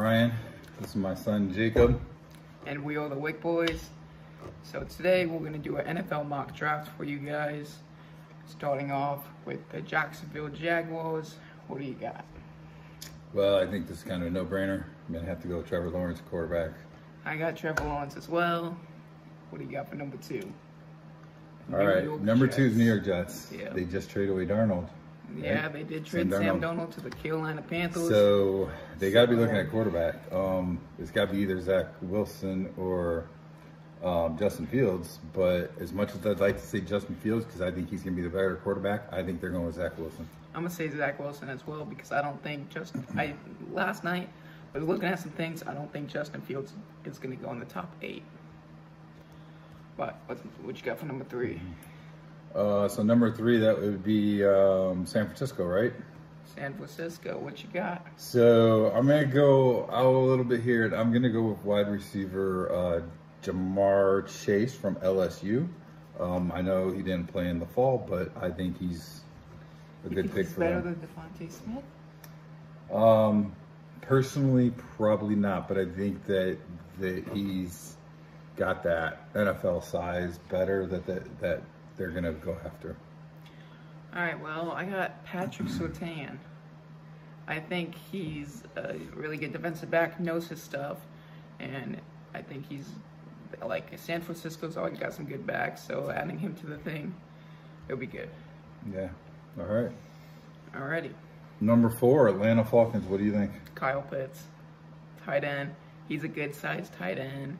Brian. This is my son, Jacob. And we are the Wick Boys. So today we're going to do an NFL mock draft for you guys. Starting off with the Jacksonville Jaguars. What do you got? Well, I think this is kind of a no-brainer. I'm going to have to go with Trevor Lawrence, quarterback. I got Trevor Lawrence as well. What do you got for number two? All right, number two is New York Jets. Yeah. They just traded away Darnold. Yeah, right? They did trade Sam Darnold to the Carolina Panthers. So they got to be looking at quarterback. It's got to be either Zach Wilson or Justin Fields. But as much as I'd like to say Justin Fields, because I think he's going to be the better quarterback, I think they're going with Zach Wilson. I'm going to say Zach Wilson as well, because I don't think Justin – last night I was looking at some things. I don't think Justin Fields is going to go in the top 8. But what you got for number 3? So number 3, that would be San Francisco, right? San Francisco, what you got? So I'm going to go out a little bit here, and I'm going to go with wide receiver Ja'Marr Chase from LSU. I know he didn't play in the fall, but I think he's a good pick for them. You think he's better than DeVonta Smith? Personally, probably not, but I think that he's got that NFL size better that they're going to go after. All right, well, I got Patrick Surtain. I think he's a really good defensive back, knows his stuff, and I think he's, like, San Francisco's always got some good backs, so adding him to the thing, it'll be good. Yeah, all right. All righty. Number 4, Atlanta Falcons, what do you think? Kyle Pitts, tight end. He's a good-sized tight end.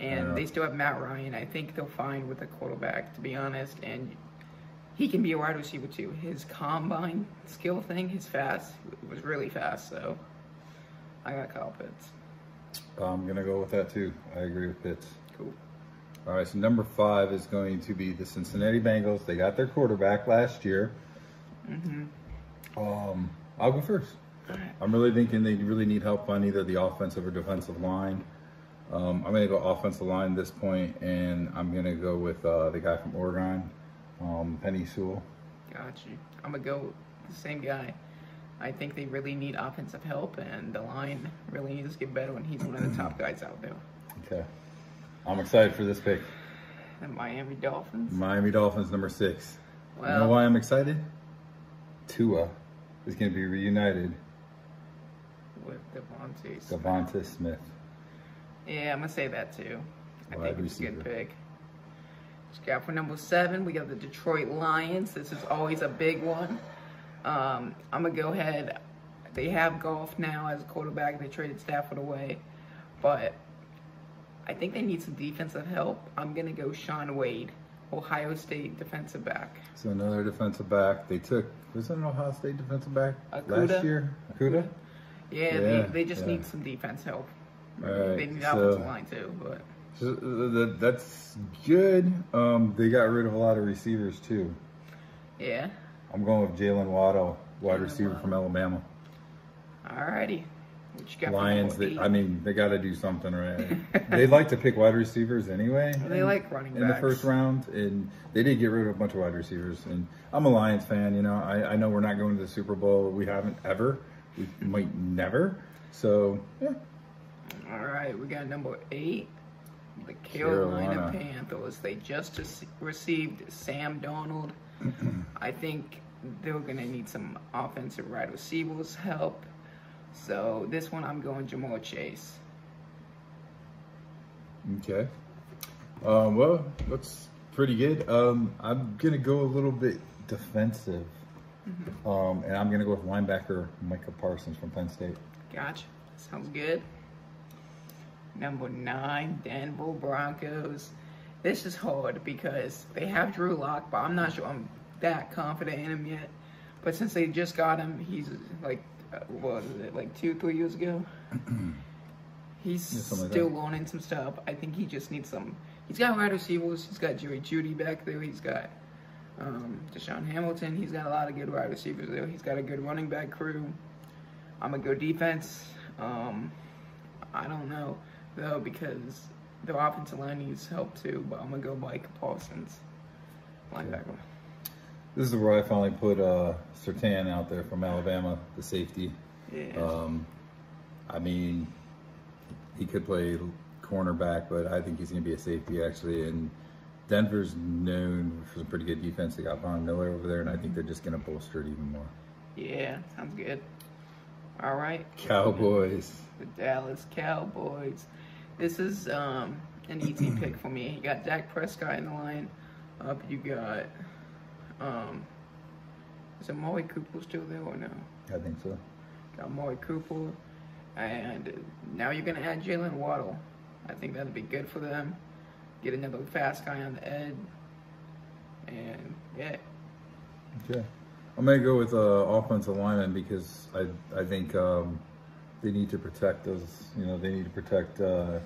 And they still have Matt Ryan. I think they'll find with a quarterback, to be honest. And he can be a wide receiver, too. His combine skill thing, his fast, was really fast. So I got Kyle Pitts. I'm going to go with that, too. I agree with Pitts. Cool. All right, so number 5 is going to be the Cincinnati Bengals. They got their quarterback last year. I'll go first. All right. I'm really thinking they really need help on either the offensive or defensive line. I'm going to go offensive line at this point, and I'm going to go with the guy from Oregon, Penei Sewell. Got you. I'm going to go the same guy. I think they really need offensive help, and the line really needs to get better when he's one of the top guys out there. Okay. I'm excited for this pick. The Miami Dolphins? Miami Dolphins, number 6. Well, you know why I'm excited? Tua is going to be reunited with DeVonta Smith. Yeah, I'm going to say that, too. I think it's a good pick. Got for number 7, we got the Detroit Lions. This is always a big one. I'm going to go ahead. They have Goff now as a quarterback. They traded Stafford away. But I think they need some defensive help. I'm going to go Shaun Wade, Ohio State defensive back. So another defensive back. They took, was it an Ohio State defensive back last year? Okudah? Yeah, they just need some defense help. Right, they need offensive line too, but that's good. They got rid of a lot of receivers too. Yeah. I'm going with Jaylen Waddle, wide receiver from Alabama. Alrighty. What you got? Lions. They got to do something, right? They like to pick wide receivers anyway. They like running backs in the first round, and they did get rid of a bunch of wide receivers. And I'm a Lions fan. You know, I know we're not going to the Super Bowl. We haven't ever. We might never. So yeah. All right, we got number 8, the Carolina Panthers. They just received Sam Darnold. I think they're going to need some offensive wide receivers help. So this one, I'm going Ja'Marr Chase. Okay. Well, looks pretty good. I'm going to go a little bit defensive. And I'm going to go with linebacker Micah Parsons from Penn State. Gotcha. Sounds good. Number 9, Denver Broncos. This is hard because they have Drew Lock, but I'm not sure I'm that confident in him yet. But since they just got him, he's like, what was it, like 2-3 years ago? He's still learning some stuff. I think he just needs some. He's got wide receivers. He's got Jerry Jeudy back there. He's got Deshaun Hamilton. He's got a lot of good wide receivers there. He's got a good running back crew. I'm going to go defense. I don't know, though, because the offensive line needs help too, but I'm going to go Micah Parsons, linebacker. This is where I finally put Surtain out there from Alabama, the safety. Yeah. I mean, he could play cornerback, but I think he's going to be a safety, actually. And Denver's known for some pretty good defense. They got Von Miller over there, and I think they're just going to bolster it even more. Yeah, sounds good. All right. Cowboys. The Dallas Cowboys. This is an easy pick for me. You got Dak Prescott in the line. Up you got is Amari Cooper still there or no? I think so. Got Amari Cooper. And now you're going to add Jaylen Waddle. I think that'll be good for them. Get another fast guy on the edge. And, yeah. Okay. I'm going to go with offensive linemen because I think they need to protect those. You know, they need to protect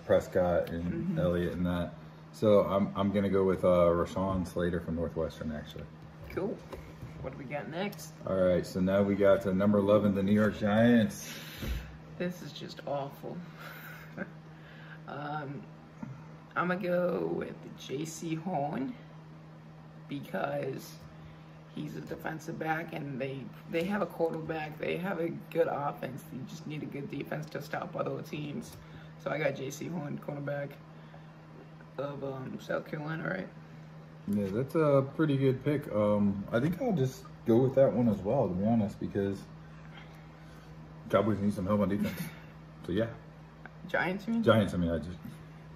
Prescott and Elliott and that. So I'm going to go with Rashawn Slater from Northwestern, actually. Cool. What do we got next? All right. So now we got to number 11, the New York Giants. This is just awful. I'm going to go with J.C. Horn because he's a defensive back, and they have a quarterback. They have a good offense. You just need a good defense to stop other teams. So I got J.C. Horn, cornerback of South Carolina, right? Yeah, that's a pretty good pick. I think I'll just go with that one as well, to be honest, because Cowboys need some help on defense. So, yeah. Giants, you mean? Giants, I mean, I just...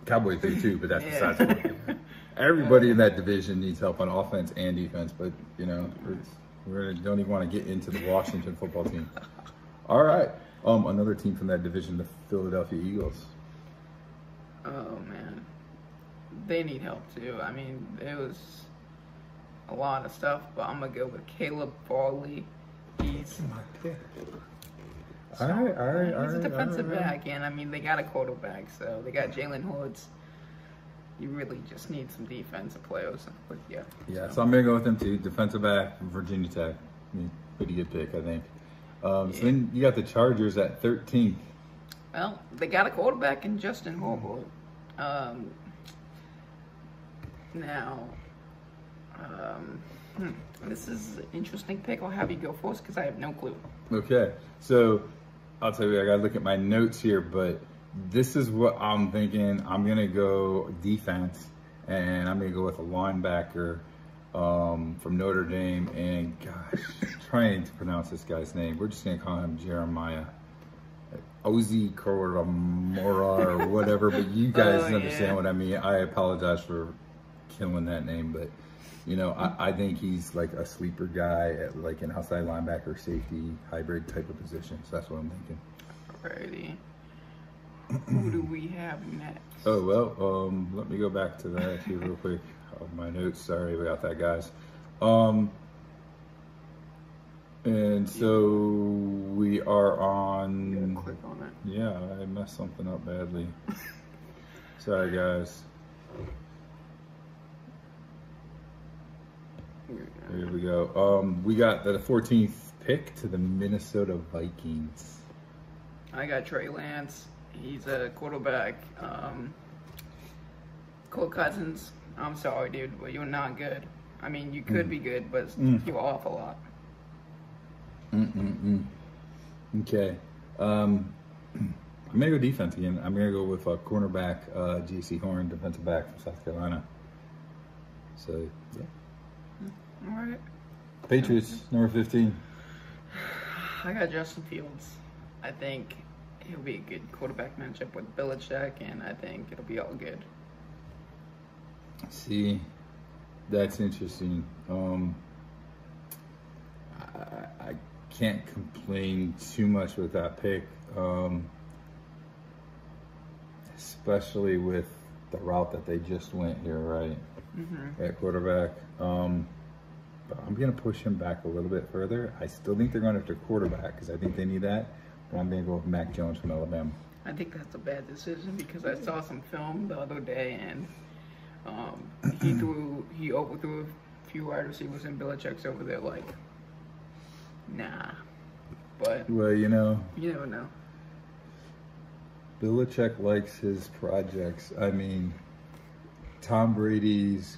Cowboys do too, but that's besides the point. Everybody in that division needs help on offense and defense, but, you know, we don't even want to get into the Washington football team. All right. Another team from that division, the Philadelphia Eagles. Oh, man. They need help too. I mean, it was a lot of stuff, but I'm going to go with Caleb Farley. He's my pick. So, all right, he's a defensive back, and I mean, they got a quarterback, so they got Jalen Hurts. You really just need some defensive players. But yeah. Yeah, so I'm going to go with them too. Defensive back, Virginia Tech. I mean, pretty good pick, I think. So then you got the Chargers at 13th. Well, they got a quarterback in Justin Herbert. This is an interesting pick. I'll have you go first because I have no clue. Okay, so I'll tell you, I gotta look at my notes here, but this is what I'm thinking. I'm gonna go defense, and I'm gonna go with a linebacker from Notre Dame, and gosh, trying to pronounce this guy's name. We're just gonna call him Jeremiah Ozy Koramora or whatever, but you guys understand what I mean. I apologize for killing that name, but you know, I think he's like a sleeper guy at like an outside linebacker, safety, hybrid type of position. So that's what I'm thinking. Alrighty. Who do we have next? Oh, well, let me go back to that here real quick. Oh, my notes. Sorry about that, guys. And so we are on... You gotta click on it. Yeah, I messed something up badly. Sorry, guys. Here we go. We got the 14th pick to the Minnesota Vikings. I got Trey Lance. He's a quarterback. Cole Cousins, I'm sorry, dude, but you're not good. I mean, you could be good, but you're off a lot. Okay. I'm going to go defense again. I'm going to go with cornerback, J.C. Horn, defensive back from South Carolina. So, yeah. All right. Patriots, number 15. I got Justin Fields. I think he'll be a good quarterback matchup with Belichick, and I think it'll be all good. See, that's interesting. I can't complain too much with that pick, especially with the route that they just went here, right? At quarterback. But I'm going to push him back a little bit further. I still think they're going after quarterback because I think they need that. But I'm going to go with Mac Jones from Alabama. I think that's a bad decision because I saw some film the other day, and he overthrew a few wide receivers, and Belichick's over there like, nah. But well, you know, you never know. Belichick likes his projects. I mean, Tom Brady's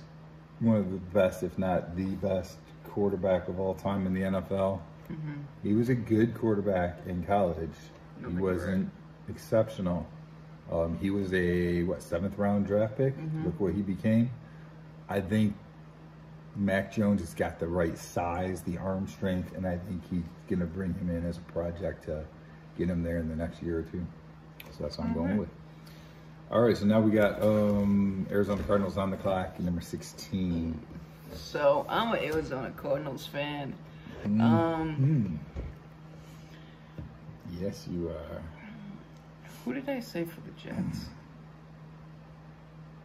one of the best, if not the best, quarterback of all time in the NFL. He was a good quarterback in college. He wasn't exceptional. He was a, what, 7th-round draft pick? Mm-hmm. Look what he became. I think Mac Jones has got the right size, the arm strength, and I think he's going to bring him in as a project to get him there in the next year or two. So that's what I'm going with. All right, so now we got Arizona Cardinals on the clock, number 16. So I'm an Arizona Cardinals fan. Mm-hmm. Yes, you are. Who did I say for the Jets?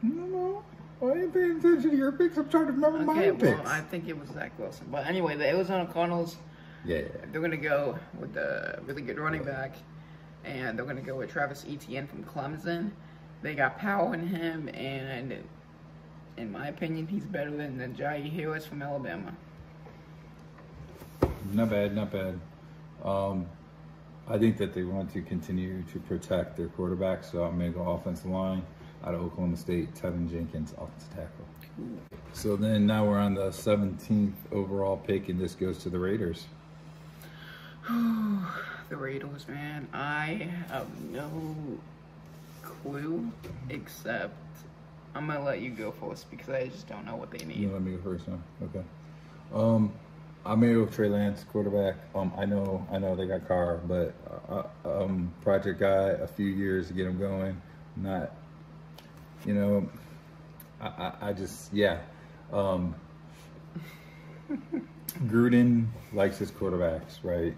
No. Well, I didn't pay attention to your picks. I'm trying to remember my picks. Well, I think it was Zach Wilson. But anyway, the Arizona Cardinals, they're going to go with a really good running back. And they're going to go with Travis Etienne from Clemson. They got power in him. And in my opinion, he's better than Najee Harris from Alabama. Not bad, not bad. I think that they want to continue to protect their quarterback, so I'm going to go offensive line out of Oklahoma State, Tevin Jenkins, offensive tackle. Ooh. So then now we're on the 17th overall pick, and this goes to the Raiders. The Raiders, man. I have no clue, except I'm going to let you go first because I just don't know what they need. You let me go first, huh? Okay. I'm going to go with Trey Lance, quarterback. I know they got Carr, but project guy, a few years to get him going. Not, you know, I just, yeah. Gruden likes his quarterbacks, right?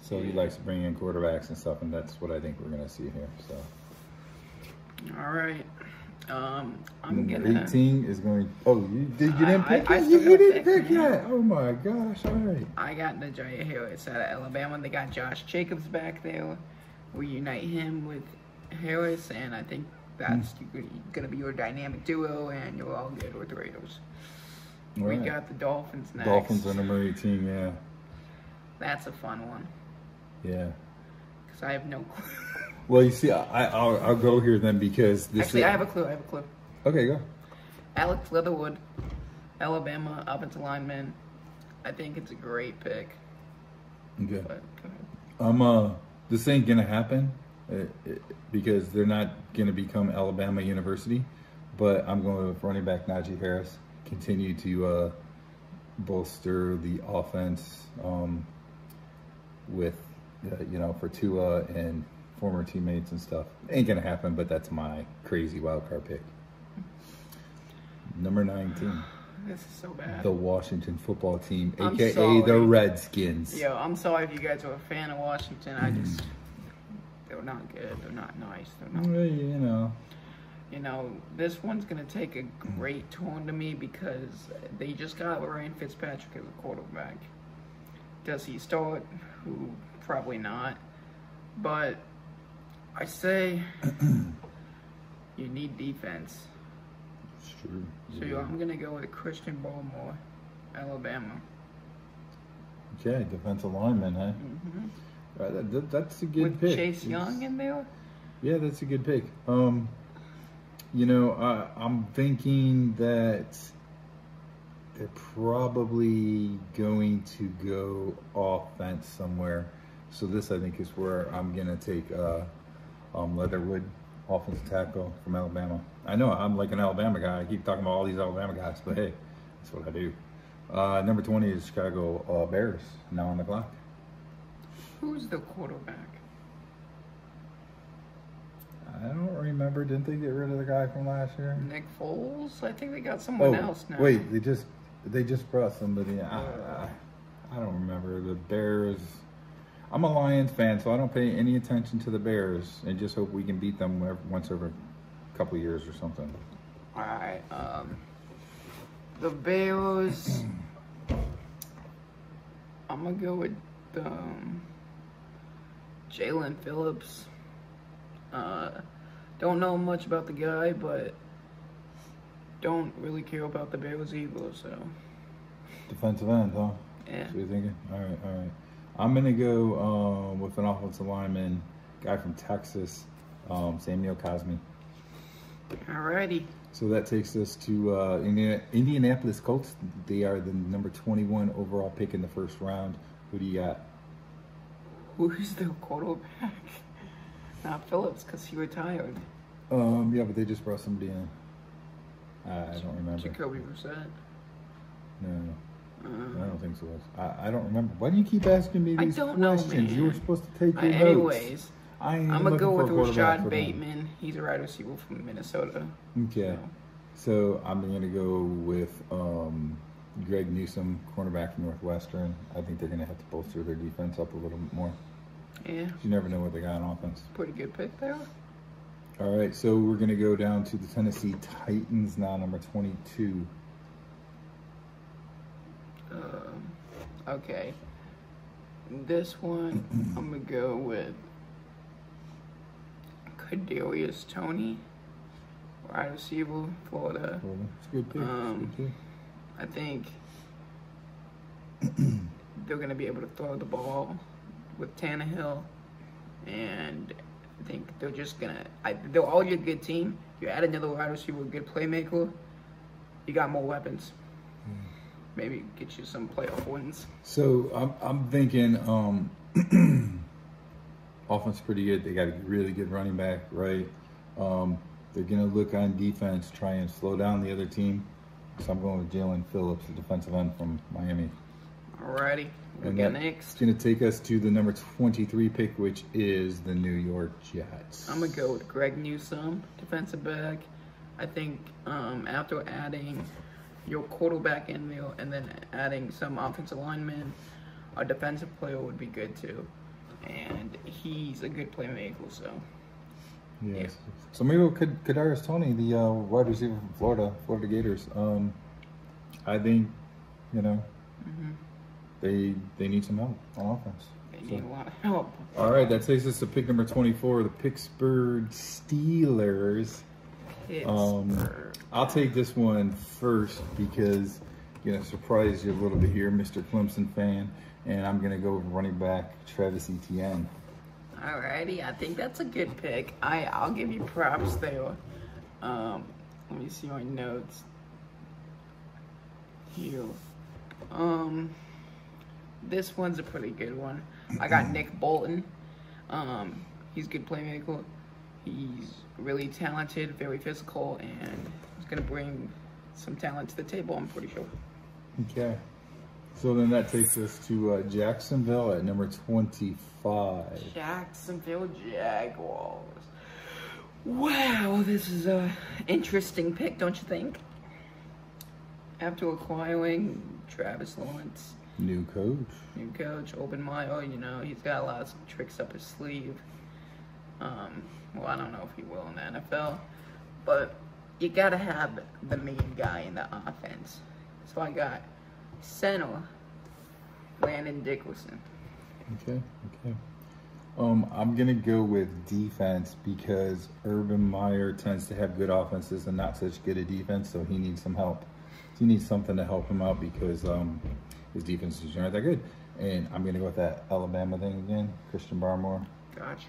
So he likes to bring in quarterbacks and stuff, and that's what I think we're going to see here. So. All right. I'm gonna. 18 is going. Oh, you didn't pick it. You didn't pick it. Oh my gosh! All right. I got Najee Harris out of Alabama. They got Josh Jacobs back there. We unite him with Harris, and I think that's gonna be your dynamic duo, and you're all good with the Raiders. All right. We got the Dolphins next. Dolphins are number 18. Yeah. That's a fun one. Yeah. Because I have no clue. Well, you see, I'll go here then because this actually, I have a clue. Okay, go. Alex Leatherwood, Alabama, offensive lineman. I think it's a great pick. Okay. But, go ahead. This ain't going to happen because they're not going to become Alabama University, but I'm going with running back Najee Harris. Continue to bolster the offense with, for Tua and former teammates and stuff. Ain't gonna happen, but that's my crazy wild card pick. Number 19. This is so bad. The Washington football team, aka the Redskins. Yo, I'm sorry if you guys are a fan of Washington. I just, they're not good. They're not nice. They're not. Well, you know, this one's gonna take a great turn to me because they just got Ryan Fitzpatrick as a quarterback. Does he start? Who? Probably not. But I say you need defense. It's true. So I'm going to go with Christian Barmore, Alabama. Okay, defensive lineman, huh? Mm-hmm. Right, that's a good pick. With Chase Young in there? Yeah, that's a good pick. I'm thinking that they're probably going to go offense somewhere. So this, I think, is where I'm going to take Leatherwood, offensive tackle from Alabama. I know I'm like an Alabama guy. I keep talking about all these Alabama guys, but hey, that's what I do. Number 20 is Chicago Bears, now on the clock. Who's the quarterback? I don't remember. Didn't they get rid of the guy from last year? Nick Foles? I think they got someone else now. Wait, they just brought somebody in. I don't remember. The Bears... I'm a Lions fan, so I don't pay any attention to the Bears and just hope we can beat them once every couple of years or something. All right. The Bears, I'm going to go with Jalen Phillips. Don't know much about the guy, but don't really care about the Bears either, so. Defensive end, huh? Yeah. That's what you're thinking? All right. I'm going to go with an offensive lineman, guy from Texas, Samuel Cosme. Alrighty. So that takes us to Indianapolis Colts. They are the number 21 overall pick in the first round. Who do you got? Who's the quarterback? Not Phillips, because he retired. Yeah, but they just brought somebody in. I don't remember. Jacoby Brissett. No. I don't think so. I don't remember. Why do you keep asking me these questions? You were supposed to take your notes. Anyways, I'm going to go with Rashad Bateman. He's a wide receiver from Minnesota. Okay. So I'm going to go with Greg Newsome, cornerback from Northwestern. I think they're going to have to bolster their defense up a little bit more. Yeah. You never know what they got on offense. Pretty good pick there. All right, so we're going to go down to the Tennessee Titans now, number 22. Okay. This one, I'm going to go with Kadarius Tony, wide receiver, Florida. It's a good pick. I think they're going to be able to throw the ball with Tannehill, and I think they're just going to – they're all your good team. You add another wide receiver, good playmaker, you got more weapons. Maybe get you some playoff wins. So I'm thinking offense pretty good. They got a really good running back, right? They're going to look on defense, try and slow down the other team. So I'm going with Jalen Phillips, the defensive end from Miami. Alrighty. We'll get next. It's going to take us to the number 23 pick, which is the New York Jets. I'm going to go with Greg Newsome, defensive back. I think after adding your quarterback in there and then adding some offensive linemen, a defensive player would be good too. And he's a good playmaker, so. Yes. Yeah. So maybe Kadarius Tony, the wide receiver from Florida Gators. I think, you know, they need some help on offense. They need a lot of help. All right, that takes us to pick number 24, the Pittsburgh Steelers. I'll take this one first because, you know, surprise you a little bit here, Mr. Clemson fan, and I'm going to go with running back Travis Etienne. Alrighty, I think that's a good pick. I'll give you props there. Let me see my notes here. This one's a pretty good one. I got Nick Bolton. He's a good playmaker. He's really talented, very physical, and he's going to bring some talent to the table, I'm pretty sure. Okay. So then that takes us to Jacksonville at number 25. Jacksonville Jaguars. Wow, this is an interesting pick, don't you think? After acquiring Travis Lawrence. New coach, Urban Meyer, you know, he's got a lot of tricks up his sleeve. Well, I don't know if he will in the NFL, but you got to have the main guy in the offense. So I got center, Landon Dickerson. Okay. I'm going to go with defense because Urban Meyer tends to have good offenses and not such good a defense, so he needs some help. He needs something to help him out because his defense is not that good. And I'm going to go with that Alabama thing again, Christian Barmore. Gotcha.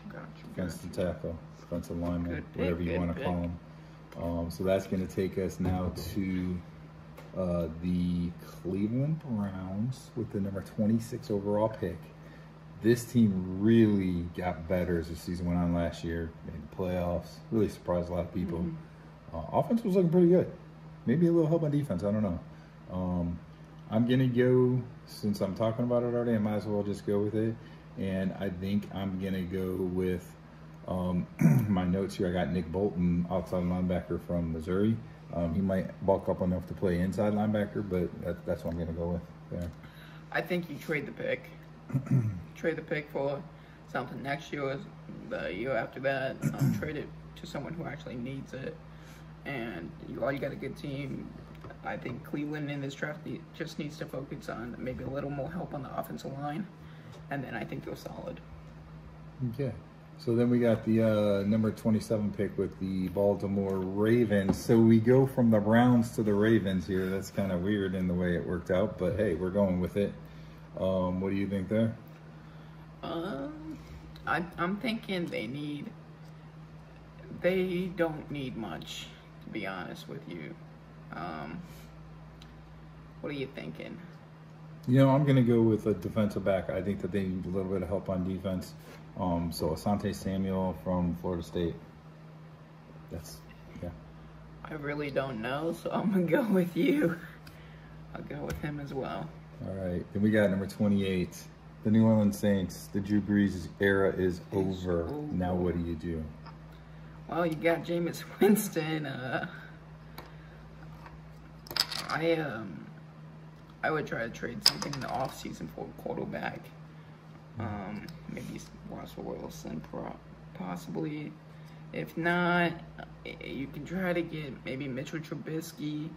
Against the tackle, defensive lineman, whatever you want to call him. So that's going to take us now to the Cleveland Browns with the number 26 overall pick. This team really got better as the season went on last year. Made the playoffs. Really surprised a lot of people. Offense was looking pretty good. Maybe a little help on defense. I don't know. I'm going to go, since I'm talking about it already, I might as well just go with it. And I think I'm going to go with my notes here. I got Nick Bolton, outside linebacker from Missouri. He might bulk up enough to play inside linebacker, but that's what I'm going to go with there. I think you trade the pick. Trade the pick for something next year, the year after that. Trade it to someone who actually needs it. And you got a good team. I think Cleveland in this draft just needs to focus on maybe a little more help on the offensive line. And then I think they're solid. Okay. So then we got the number 27 pick with the Baltimore Ravens. So we go from the Browns to the Ravens here. That's kind of weird in the way it worked out. But, hey, we're going with it. What do you think there? I'm thinking they don't need much, to be honest with you. What are you thinking? You know, I'm going to go with a defensive back. I think that they need a little bit of help on defense. So Asante Samuel from Florida State. That's, yeah. I really don't know, so I'm going to go with you. I'll go with him as well. All right. Then we got number 28. The New Orleans Saints. The Drew Brees era is over. Ooh. Now what do you do? Well, you got Jameis Winston. I would try to trade something in the offseason for a quarterback. Maybe Russell Wilson, possibly. If not, you can try to get maybe Mitchell Trubisky.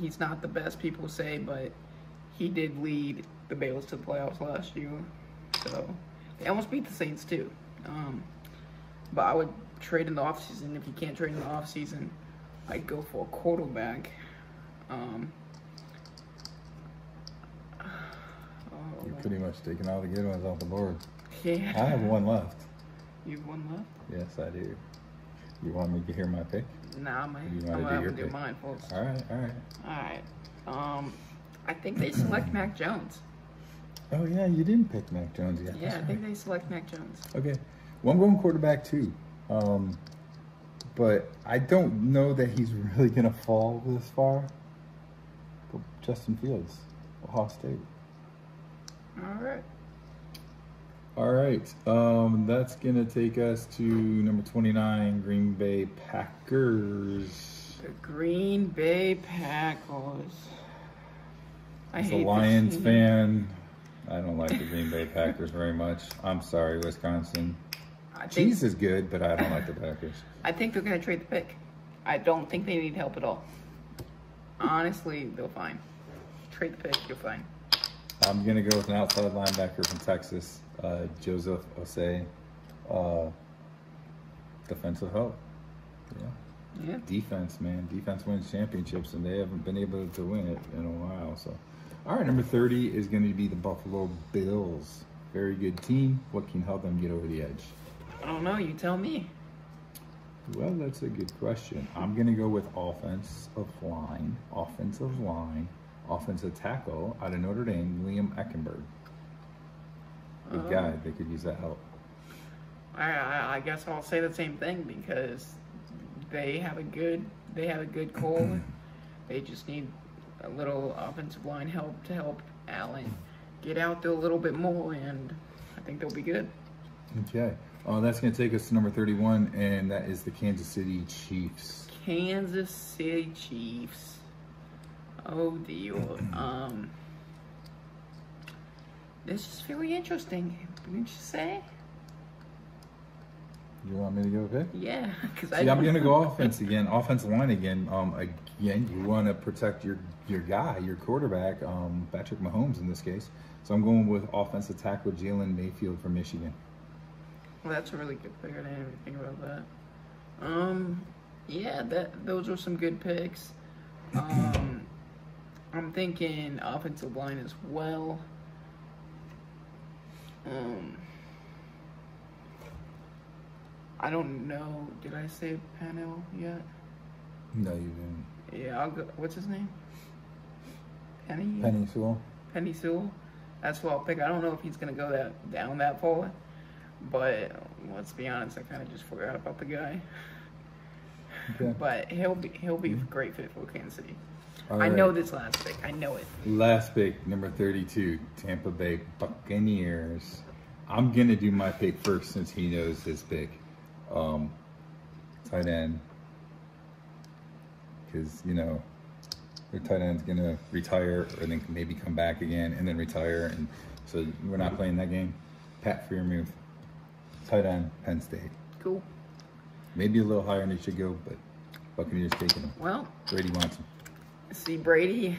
He's not the best, people say, but he did lead the Bengals to the playoffs last year. So they almost beat the Saints, too. But I would trade in the offseason. If you can't trade in the offseason, I'd go for a quarterback. You're pretty much taking all the good ones off the board. Yeah. I have one left. You have one left? Yes, I do. You want me to hear my pick? Nah, I'm gonna do mine first. All right. I think they select Mac Jones. Oh yeah, you didn't pick Mac Jones yet. Yeah, I think they select Mac Jones. Okay, well I'm going quarterback too, but I don't know that he's really gonna fall this far. But Justin Fields, Ohio State. All right. That's going to take us to number 29, Green Bay Packers. The Green Bay Packers. As a Lions fan, I don't like the Green Bay Packers very much. I'm sorry, Wisconsin. Cheese is good, but I don't like the Packers. I think they're going to trade the pick. I don't think they need help at all. Honestly, they're fine. Trade the pick, you're fine. I'm going to go with an outside linebacker from Texas, Joseph Osei. Defensive help. Yeah. Defense, man. Defense wins championships, and they haven't been able to win it in a while. So, all right, number 30 is going to be the Buffalo Bills. Very good team. What can help them get over the edge? I don't know. You tell me. Well, that's a good question. I'm going to go with offensive tackle out of Notre Dame, Liam Eckenberg. Good guy. They could use that help. I guess I'll say the same thing because they have a good core. They just need a little offensive line help to help Allen get out there a little bit more, and I think they'll be good. Okay. That's going to take us to number 31, and that is the Kansas City Chiefs. Kansas City Chiefs. Oh dear. This is very interesting, wouldn't you say? You want me to go pick? Yeah, because I'm going to go offensive line again. Again, you want to protect your guy, your quarterback, Patrick Mahomes in this case. So I'm going with offensive tackle Jalen Mayfield from Michigan. Well, that's a really good pick. I didn't even think about that. Yeah, those were some good picks. I'm thinking offensive line as well. I don't know. Did I say Penei yet? No, you didn't. Yeah, I'll go. What's his name? Penei Sewell. Penei Sewell. That's what I'll pick. I don't know if he's gonna go down that far, but let's be honest. I kind of just forgot about the guy. Okay. But he'll be a great fit for Kansas City. All right. Know this last pick. I know it. Last pick, number 32, Tampa Bay Buccaneers. I'm going to do my pick first since he knows his pick. Tight end. Because, you know, their tight end's going to retire and then maybe come back again and then retire. And so we're not playing that game. Pat Freiermuth, tight end, Penn State. Cool. Maybe a little higher than he should go, but Buccaneers taking him. Well, Brady wants him. See, Brady's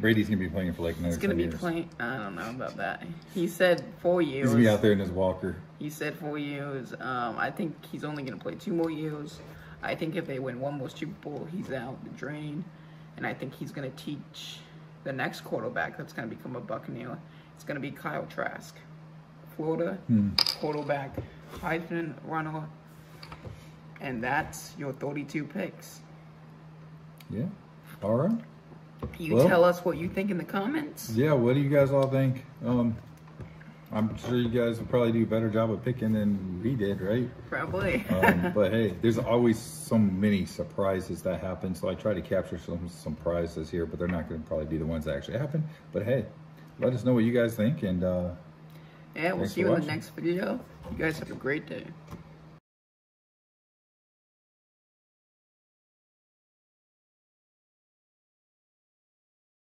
going to be playing for like another 2 years. He's going to be playing. I don't know about that. He said 4 years. He's going to be out there in his walker. He said 4 years. I think he's only going to play 2 more years. I think if they win 1 more Super Bowl, he's out the drain. And I think he's going to teach the next quarterback that's going to become a Buccaneer. It's going to be Kyle Trask. Florida quarterback, Heisman runner. And that's your 32 picks. Yeah. All right. Tell us what you think in the comments. Yeah, what do you guys all think? I'm sure you guys would probably do a better job of picking than we did, right? Probably. But hey, there's always so many surprises that happen, so I try to capture some surprises here, but they're not going to probably be the ones that actually happen. But hey, let us know what you guys think, and yeah, we'll see you in the next video. You guys have a great day.